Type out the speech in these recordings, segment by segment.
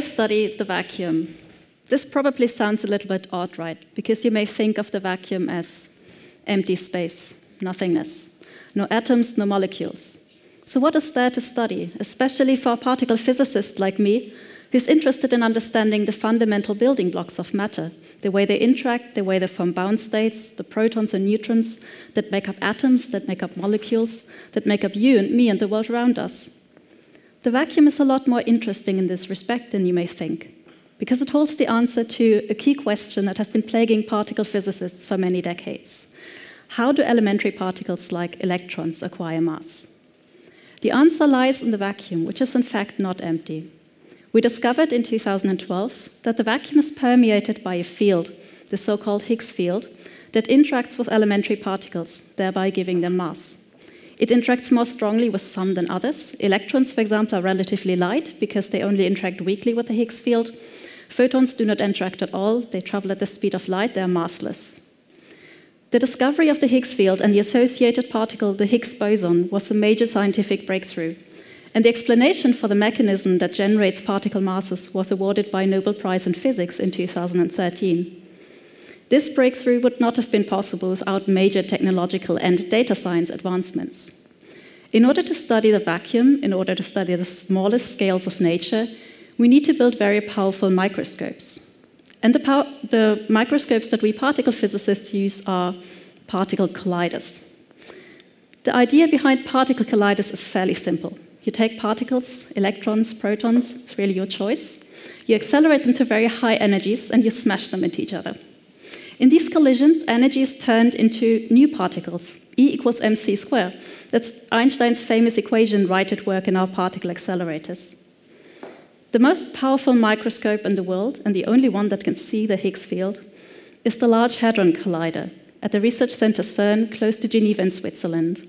I study the vacuum. This probably sounds a little bit odd, right? Because you may think of the vacuum as empty space, nothingness. No atoms, no molecules. So what is there to study, especially for a particle physicist like me, who's interested in understanding the fundamental building blocks of matter, the way they interact, the way they form bound states, the protons and neutrons that make up atoms, that make up molecules, that make up you and me and the world around us? The vacuum is a lot more interesting in this respect than you may think, because it holds the answer to a key question that has been plaguing particle physicists for many decades. How do elementary particles like electrons acquire mass? The answer lies in the vacuum, which is in fact not empty. We discovered in 2012 that the vacuum is permeated by a field, the so-called Higgs field, that interacts with elementary particles, thereby giving them mass. It interacts more strongly with some than others. Electrons, for example, are relatively light because they only interact weakly with the Higgs field. Photons do not interact at all. They travel at the speed of light. They are massless. The discovery of the Higgs field and the associated particle, the Higgs boson, was a major scientific breakthrough. And the explanation for the mechanism that generates particle masses was awarded by the Nobel Prize in Physics in 2013. This breakthrough would not have been possible without major technological and data science advancements. In order to study the vacuum, in order to study the smallest scales of nature, we need to build very powerful microscopes. And the microscopes that we particle physicists use are particle colliders. The idea behind particle colliders is fairly simple. You take particles, electrons, protons, it's really your choice. You accelerate them to very high energies and you smash them into each other. In these collisions, energy is turned into new particles, E = mc². That's Einstein's famous equation right at work in our particle accelerators. The most powerful microscope in the world, and the only one that can see the Higgs field, is the Large Hadron Collider at the research center CERN, close to Geneva in Switzerland.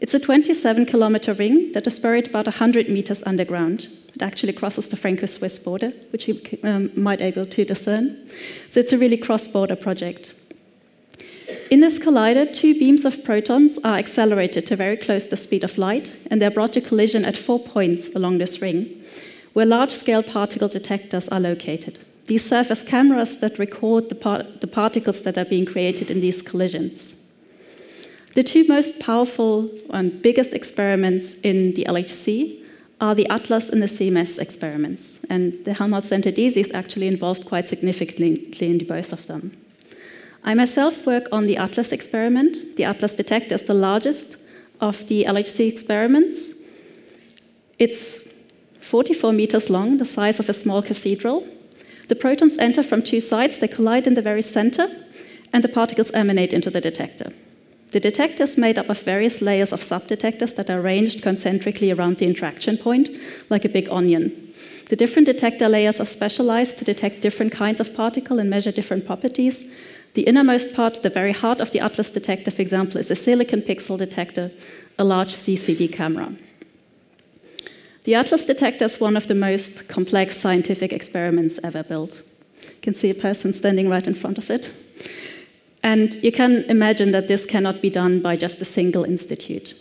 It's a 27-kilometer ring that is buried about 100 meters underground. It actually crosses the Franco-Swiss border, which you might be able to discern. So it's a really cross-border project. In this collider, two beams of protons are accelerated to very close to the speed of light, and they're brought to collision at 4 points along this ring, where large-scale particle detectors are located. These serve as cameras that record the particles that are being created in these collisions. The two most powerful and biggest experiments in the LHC are the ATLAS and the CMS experiments, and the Helmholtz Center DESY is actually involved quite significantly in both of them. I myself work on the ATLAS experiment. The ATLAS detector is the largest of the LHC experiments. It's 44 meters long, the size of a small cathedral. The protons enter from two sides, they collide in the very center, and the particles emanate into the detector. The detector is made up of various layers of subdetectors that are arranged concentrically around the interaction point, like a big onion. The different detector layers are specialized to detect different kinds of particle and measure different properties. The innermost part, the very heart of the ATLAS detector, for example, is a silicon pixel detector, a large CCD camera. The ATLAS detector is one of the most complex scientific experiments ever built. You can see a person standing right in front of it. And you can imagine that this cannot be done by just a single institute.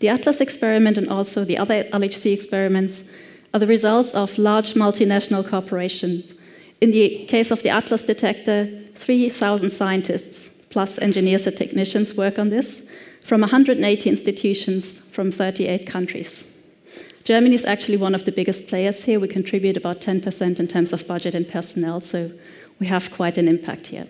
The ATLAS experiment and also the other LHC experiments are the results of large multinational corporations. In the case of the ATLAS detector, 3,000 scientists plus engineers and technicians work on this from 180 institutions from 38 countries. Germany is actually one of the biggest players here. We contribute about 10% in terms of budget and personnel, so we have quite an impact here.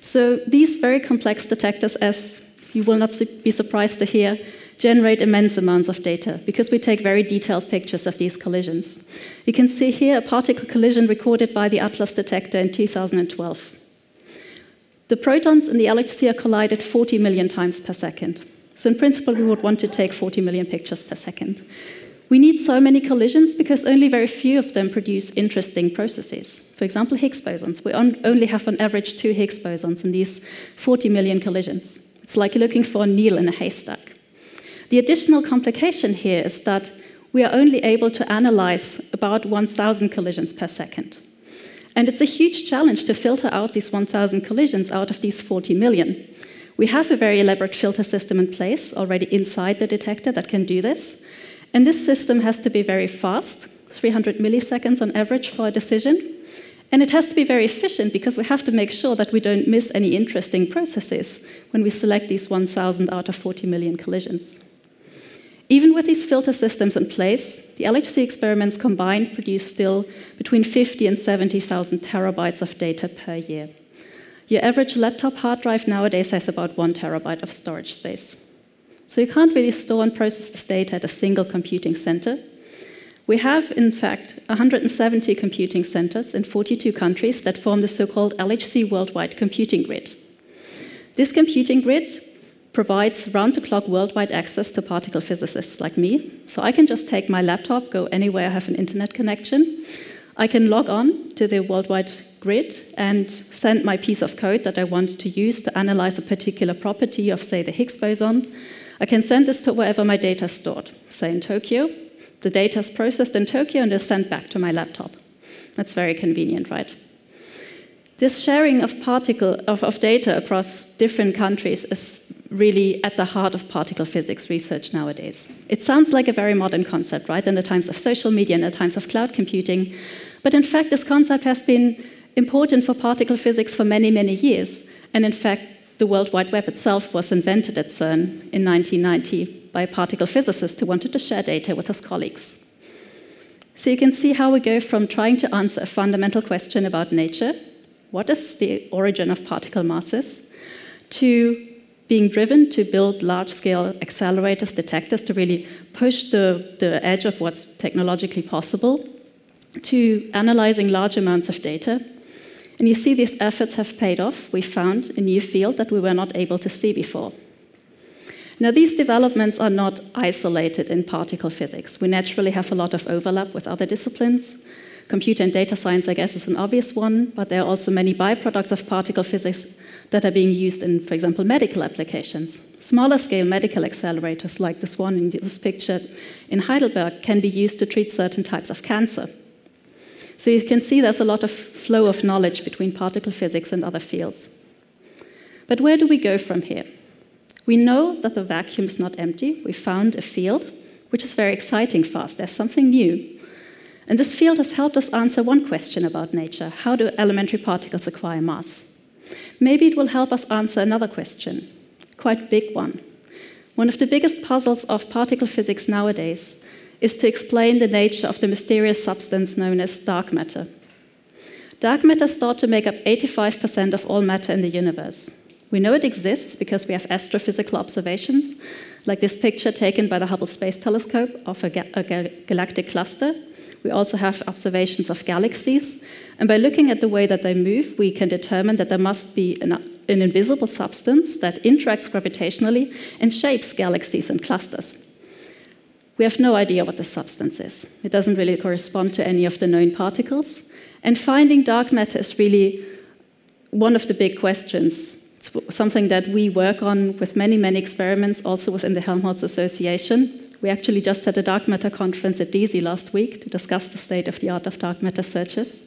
So these very complex detectors, as you will not be surprised to hear, generate immense amounts of data because we take very detailed pictures of these collisions. You can see here a particle collision recorded by the ATLAS detector in 2012. The protons in the LHC are collided 40 million times per second. So in principle, we would want to take 40 million pictures per second. We need so many collisions because only very few of them produce interesting processes. For example, Higgs bosons. We only have on average 2 Higgs bosons in these 40 million collisions. It's like looking for a needle in a haystack. The additional complication here is that we are only able to analyze about 1,000 collisions per second. And it's a huge challenge to filter out these 1,000 collisions out of these 40 million. We have a very elaborate filter system in place already inside the detector that can do this. And this system has to be very fast, 300 milliseconds on average for a decision. And it has to be very efficient because we have to make sure that we don't miss any interesting processes when we select these 1,000 out of 40 million collisions. Even with these filter systems in place, the LHC experiments combined produce still between 50 and 70,000 terabytes of data per year. Your average laptop hard drive nowadays has about 1 terabyte of storage space. So you can't really store and process this data at a single computing center. We have, in fact, 170 computing centers in 42 countries that form the so-called LHC Worldwide Computing Grid. This computing grid provides round-the-clock worldwide access to particle physicists like me. So I can just take my laptop, go anywhere I have an internet connection. I can log on to the worldwide grid and send my piece of code that I want to use to analyze a particular property of, say, the Higgs boson. I can send this to wherever my data is stored, say in Tokyo. The data is processed in Tokyo and is sent back to my laptop. That's very convenient, right? This sharing of data across different countries is really at the heart of particle physics research nowadays. It sounds like a very modern concept, right, in the times of social media and the times of cloud computing. But in fact, this concept has been important for particle physics for many, many years. And in fact, the World Wide Web itself was invented at CERN in 1990 by a particle physicist who wanted to share data with his colleagues. So you can see how we go from trying to answer a fundamental question about nature, what is the origin of particle masses, to being driven to build large-scale accelerators, detectors, to really push the edge of what's technologically possible, to analyzing large amounts of data. And you see these efforts have paid off. We found a new field that we were not able to see before. Now, these developments are not isolated in particle physics. We naturally have a lot of overlap with other disciplines. Computer and data science, I guess, is an obvious one, but there are also many byproducts of particle physics that are being used in, for example, medical applications. Smaller-scale medical accelerators, like this one in this picture in Heidelberg, can be used to treat certain types of cancer. So you can see there's a lot of flow of knowledge between particle physics and other fields. But where do we go from here? We know that the vacuum is not empty. We found a field, which is very exciting for us. There's something new. And this field has helped us answer one question about nature. How do elementary particles acquire mass? Maybe it will help us answer another question, quite a big one. One of the biggest puzzles of particle physics nowadays is to explain the nature of the mysterious substance known as dark matter. Dark matter is thought to make up 85% of all matter in the universe. We know it exists because we have astrophysical observations, like this picture taken by the Hubble Space Telescope of a galactic cluster. We also have observations of galaxies. And by looking at the way that they move, we can determine that there must be an invisible substance that interacts gravitationally and shapes galaxies and clusters. We have no idea what the substance is. It doesn't really correspond to any of the known particles. And finding dark matter is really one of the big questions. It's something that we work on with many, many experiments, also within the Helmholtz Association. We actually just had a dark matter conference at DESY last week to discuss the state of the art of dark matter searches.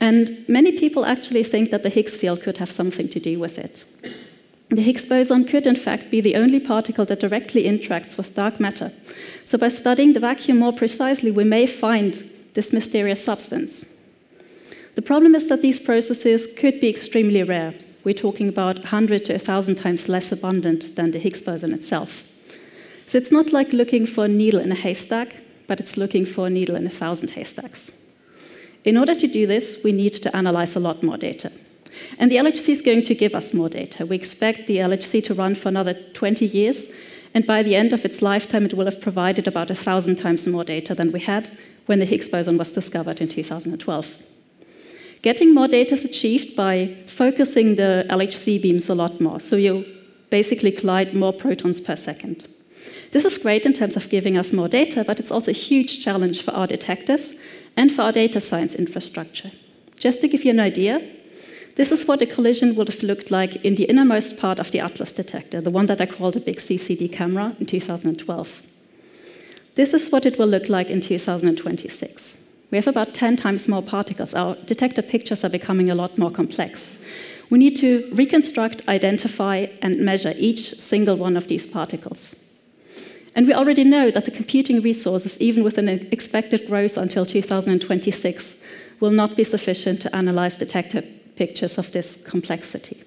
And many people actually think that the Higgs field could have something to do with it. The Higgs boson could, in fact, be the only particle that directly interacts with dark matter. So by studying the vacuum more precisely, we may find this mysterious substance. The problem is that these processes could be extremely rare. We're talking about 100 to 1,000 times less abundant than the Higgs boson itself. So it's not like looking for a needle in a haystack, but it's looking for a needle in 1,000 haystacks. In order to do this, we need to analyze a lot more data. And the LHC is going to give us more data. We expect the LHC to run for another 20 years, and by the end of its lifetime, it will have provided about 1,000 times more data than we had when the Higgs boson was discovered in 2012. Getting more data is achieved by focusing the LHC beams a lot more, so you basically collide more protons per second. This is great in terms of giving us more data, but it's also a huge challenge for our detectors and for our data science infrastructure. Just to give you an idea, this is what a collision would have looked like in the innermost part of the ATLAS detector, the one that I called a big CCD camera in 2012. This is what it will look like in 2026. We have about 10 times more particles. Our detector pictures are becoming a lot more complex. We need to reconstruct, identify, and measure each single one of these particles. And we already know that the computing resources, even with an expected growth until 2026, will not be sufficient to analyze detected pictures of this complexity.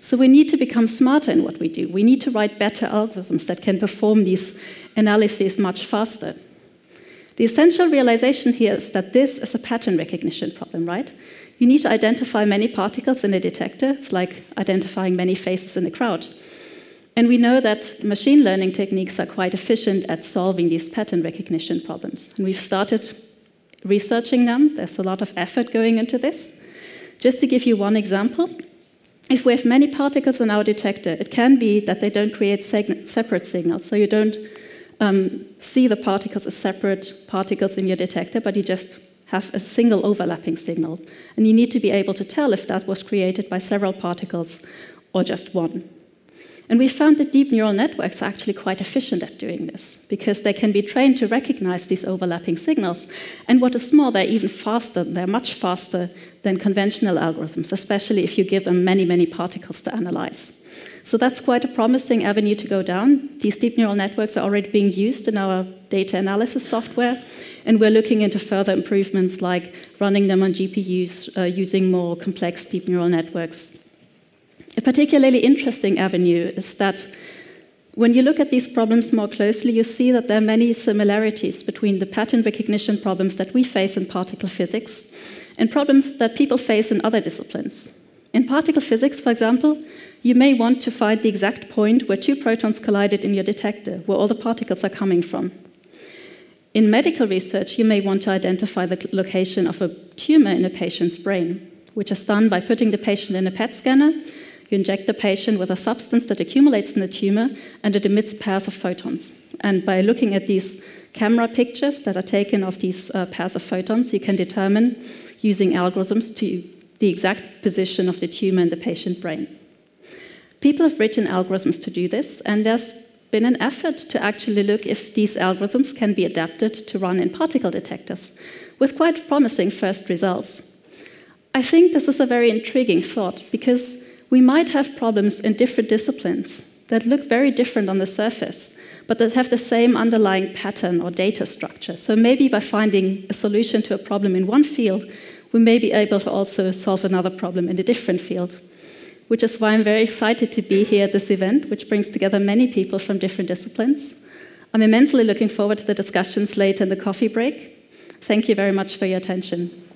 So we need to become smarter in what we do. We need to write better algorithms that can perform these analyses much faster. The essential realization here is that this is a pattern recognition problem, right? You need to identify many particles in a detector. It's like identifying many faces in a crowd. And we know that machine learning techniques are quite efficient at solving these pattern recognition problems. And we've started researching them. There's a lot of effort going into this. Just to give you one example, if we have many particles in our detector, it can be that they don't create separate signals. So you don't see the particles as separate particles in your detector, but you just have a single overlapping signal. And you need to be able to tell if that was created by several particles or just one. And we found that deep neural networks are actually quite efficient at doing this, because they can be trained to recognize these overlapping signals. And what is more, they're even faster. They're much faster than conventional algorithms, especially if you give them many, many particles to analyze. So that's quite a promising avenue to go down. These deep neural networks are already being used in our data analysis software, and we're looking into further improvements like running them on GPUs, using more complex deep neural networks. A particularly interesting avenue is that when you look at these problems more closely, you see that there are many similarities between the pattern recognition problems that we face in particle physics and problems that people face in other disciplines. In particle physics, for example, you may want to find the exact point where two protons collided in your detector, where all the particles are coming from. In medical research, you may want to identify the location of a tumor in a patient's brain, which is done by putting the patient in a PET scanner. You inject the patient with a substance that accumulates in the tumor, and it emits pairs of photons. And by looking at these camera pictures that are taken of these pairs of photons, you can determine, using algorithms, to the exact position of the tumor in the patient brain. People have written algorithms to do this, and there's been an effort to actually look if these algorithms can be adapted to run in particle detectors, with quite promising first results. I think this is a very intriguing thought, because we might have problems in different disciplines that look very different on the surface, but that have the same underlying pattern or data structure. So maybe by finding a solution to a problem in one field, we may be able to also solve another problem in a different field, which is why I'm very excited to be here at this event, which brings together many people from different disciplines. I'm immensely looking forward to the discussions later in the coffee break. Thank you very much for your attention.